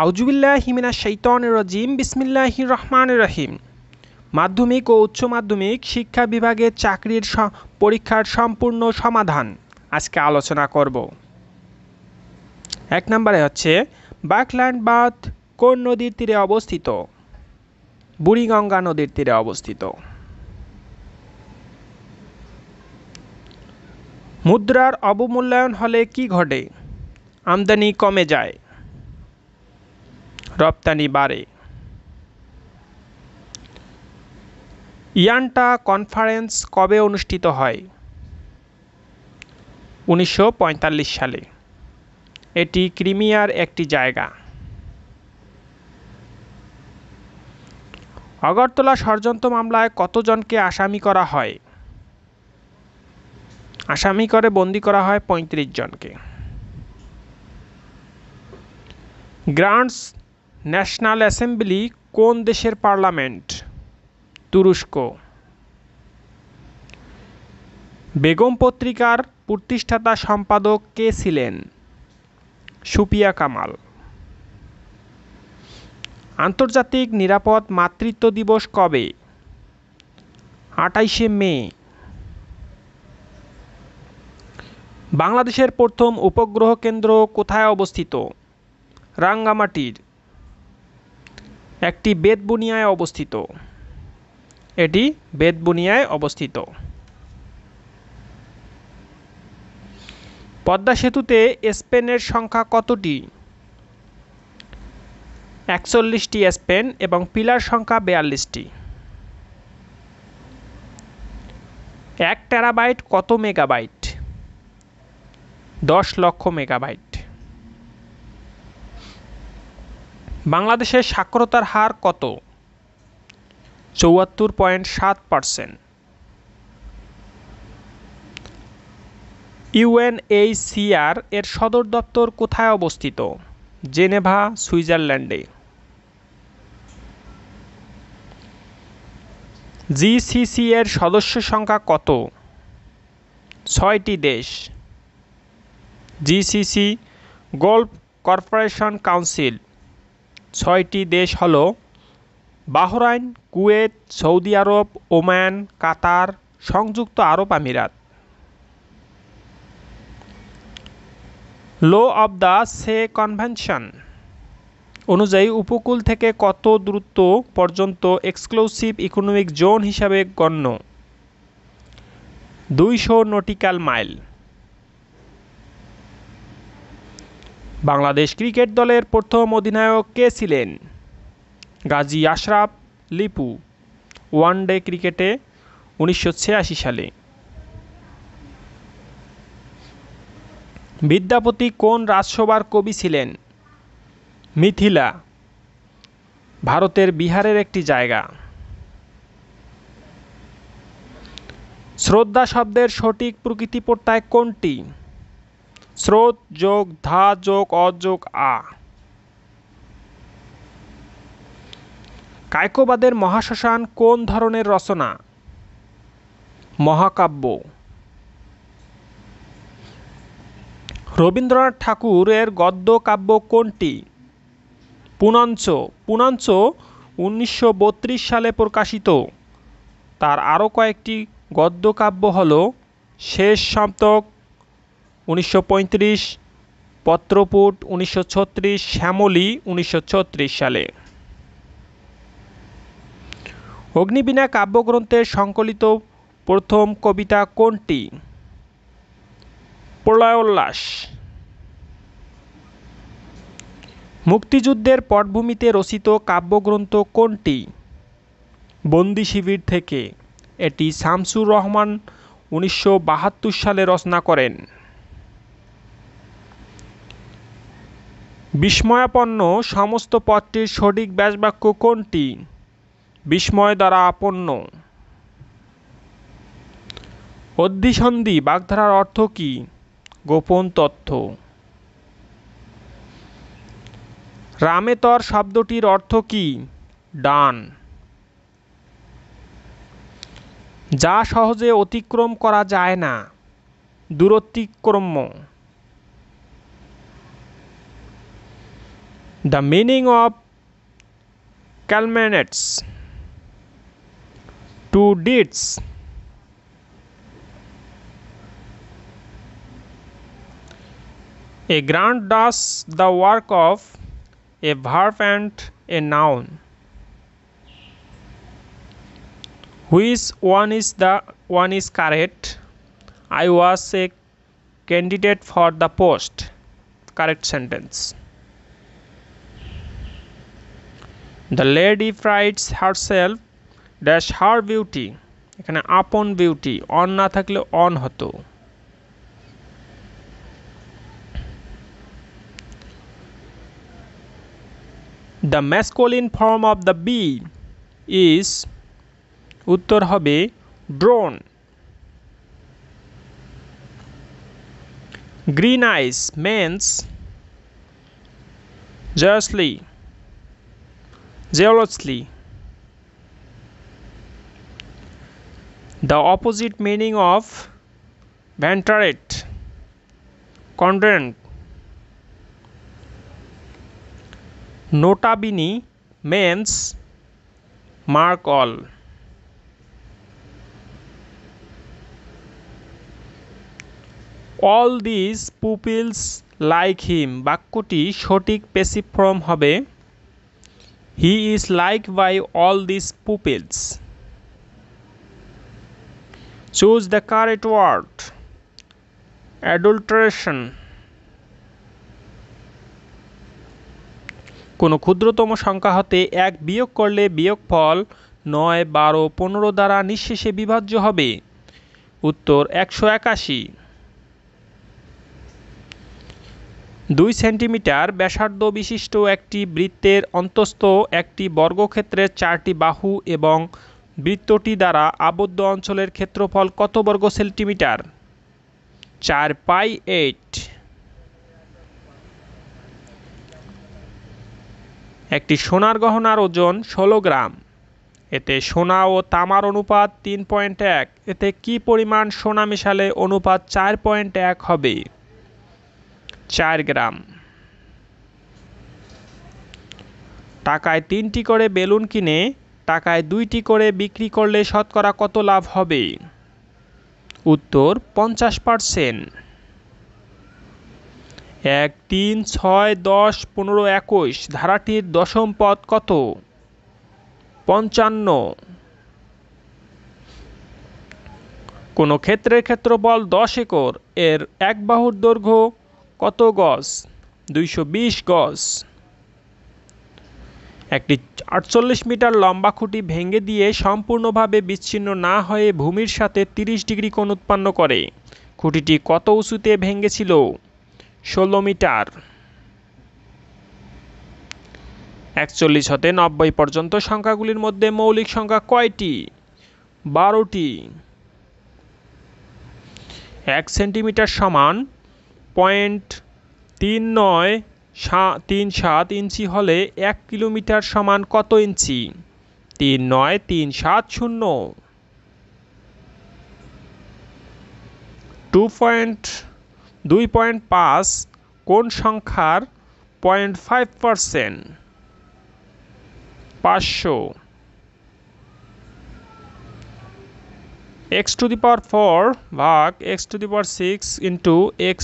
आउजुबिल्लाहि मिनाश्शाइतानिर्रजीम बिस्मिल्लाहिर्रहमानिर्रहीम। माध्यमिक और उच्च माध्यमिक शिक्षा विभागे चाकरिर परीक्षार सम्पूर्ण समाधान आजके आलोचना करब। एक नम्बरे हच्छे बाकलान बाँध कोन नदीर तीरे अवस्थित? बुড়িগঙ্গা नदीर तीरे अवस्थित। मुद्रार अवमूल्यायन हले कि घटे? आमदानी कमे जाए, रप्तानी बाड़े। ইয়ান্টা कन्फारेंस कब अनुष्ठित है? 1945 साले। एटी क्रिमियार एक जगह। अगरतला षड़यंत्र मामलाय कतजन के आसामी करा है? आसामी करे बंदी करा है 35 जन के। ग्रांड्स नैशनल असेंबली कौन देशेर पार्लामेंट? तुरस्क। बेगम पत्रिकार प्रतिष्ठाता सम्पादक के छिलेन? सुफिया कामाल। आंतर्जातिक निरापद मातृत्व दिवस कबे? 28 मे। बांग्लादेशेर प्रथम उपग्रह केंद्र कोथाय अवस्थित? रांगामाटीर। एकटी बेतबुनियाय अवस्थित। एटी बेतबुनियाय अवस्थित। पद्मा सेतुते स्पेनेर संख्या कतटी? 41टी स्पेन एवं पिलार संख्या 42टी। 1 टेराबाइट कत मेगाबाइट? 10 लक्ष मेगाबाइट। बांग्लादेशेर साक्षरतार हार कत? 74.7%। UNHCR एर सदर दफ्तर कोथाय अवस्थित? जेनेभा, सुइजारलैंडे। GCC एर सदस्य संख्या कत? 6टी देश। GCC Gulf Cooperation Council. 6टी देश हलो बाहराइन, कुवेत, सऊदी आरब, ओमान, कतार, संयुक्त आरब अमीरात। Law of the sea convention अनुयायी उपकूल थेके कत दूरत्व पर्यन्त एक्सक्लूसिव इकोनमिक जोन हिसाबे गण्य? 200 नटिकल माइल। बांग्लादेश क्रिकेट दलेर प्रथम अधिनायक के छिलेन? गाजी आशराफ लिपू। वनडे क्रिकेटे 1986 साले। विद्यापति कोन राजसभार कवि छिलेन? मिथिला। भारतेर बिहारेर एकटी जायगा। श्रद्धा शब्देर सठिक प्रकृति प्रत्यय कोनटी? स्रोत जोग धा जोग अजोग आ। कायकोबादेर महाश्मशान कोन धरनेर रचना? महाकाव्य। रवींद्रनाथ ठाकुरेर गद्य काव्य कोनटी? पुनंच। पुनंच 1932 साले प्रकाशित। तार आरो कयेकटी गद्य काव्य हलो शेष सप्तक 1935, पत्रपुट 1936, श्यामली 1936 साले। अग्निवीणा काव्यग्रंथे संकलित प्रथम कविता कोनटी? प्रलयोल्लास। मुक्तिजुद्धेर पटभूमिते रचित काव्यग्रंथ कोनटी? बंदी शिविर थेके। एटी शामसुर रहमान 1972 साले रचना करेन। विस्मयापन्न समस्त पदটির সঠিক ব্যাসবাক্য কোনটি? বিস্ময় দ্বারা আপন্ন। অধিসন্ধি বাগধারার অর্থ কি? গোপন তথ্য। রামেতর শব্দটির অর্থ কি? ডান। যা সহজে অতিক্রম করা যায় না, দূরতিক্রম্য। The meaning of culminates. To deeds. A grant does the work of a verb and a noun. Which one is correct? I was a candidate for the post. Correct sentence. The lady prides herself dash her beauty. এখানে upon beauty on না থাকলে on হতো। The masculine form of the bee is উত্তর হবে drone. Green eyes means jealously. The opposite meaning of venturate, content. Nota bene means mark all. All these pupils like him. বাক্যটি সঠিক passive form হবে he is liked by all these pupils. Choose the correct word. Adulteration. কোনো ক্ষুদ্রতম সংখ্যা হতে এক বিয়োগ করলে বিয়োগফল 9 12 15 দ্বারা নিঃশেষে বিভাজ্য হবে। উত্তর 181। 2 সেন্টিমিটার ব্যাসার্ধ বিশিষ্ট একটি বৃত্তের অন্তস্থ একটি বর্গক্ষেত্রের 4টি বাহু এবং বৃত্তটি দ্বারা আবদ্ধ অঞ্চলের ক্ষেত্রফল কত বর্গ সেন্টিমিটার? 4π8। একটি সোনার গহনার ওজন 16 গ্রাম। এতে সোনা ও তামার অনুপাত 3.1। এতে কি পরিমাণ সোনা মিশালে অনুপাত 4.1 হবে? 4 গ্রাম। টাকায় 3টি করে বেলুন কিনে টাকায় 2টি করে বিক্রি করলে শতকরা কত লাভ হবে? উত্তর 50%। 1 3 6 10 15 21 ধারাটির দশম পদ কত? 55। কোন ক্ষেত্রের ক্ষেত্রফল 10 একর এর এক বাহুর দৈর্ঘ্য কত গজ? 220 গজ। একটি 48 মিটার লম্বা খুঁটি ভেঙে দিয়ে সম্পূর্ণভাবে বিচ্ছিন্ন না হয়ে ভূমির সাথে 30 ডিগ্রি কোণ উৎপন্ন করে। খুঁটিটি কত উঁচুতে ভেঙেছিল? 16 মিটার। 41 হতে 90 পর্যন্ত সংখ্যাগুলির মধ্যে মৌলিক সংখ্যা কয়টি? 12টি। 1 সেন্টিমিটার সমান 0.3937 ইঞ্চি হলে 1 কিলোমিটার সমান কত ইঞ্চি? 39370। 2.5 কোন সংখ্যার 0.5%? 500। x⁴ ভাগ x⁶ ইন্টু x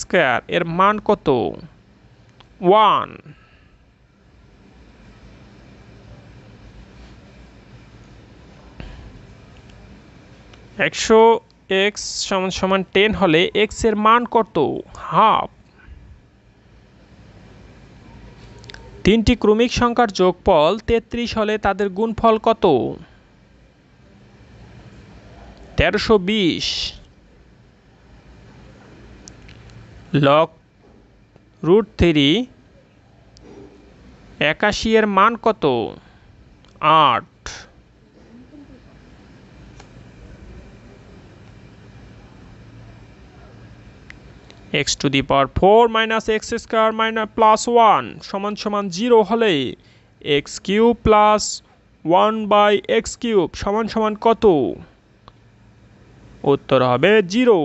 স্কয়ার এর মান কত? 1। x = 10 হলে x এর মান কত? 1/2। 3টি ক্রমিক সংখ্যার যোগফল 33 হলে তাদের গুণফল কত? 1320। log √3 81 এর মান কত? 8। x⁴ - x² - +1 = 0 হলে x³ + 1/x³ = কত? উত্তর হবে 0।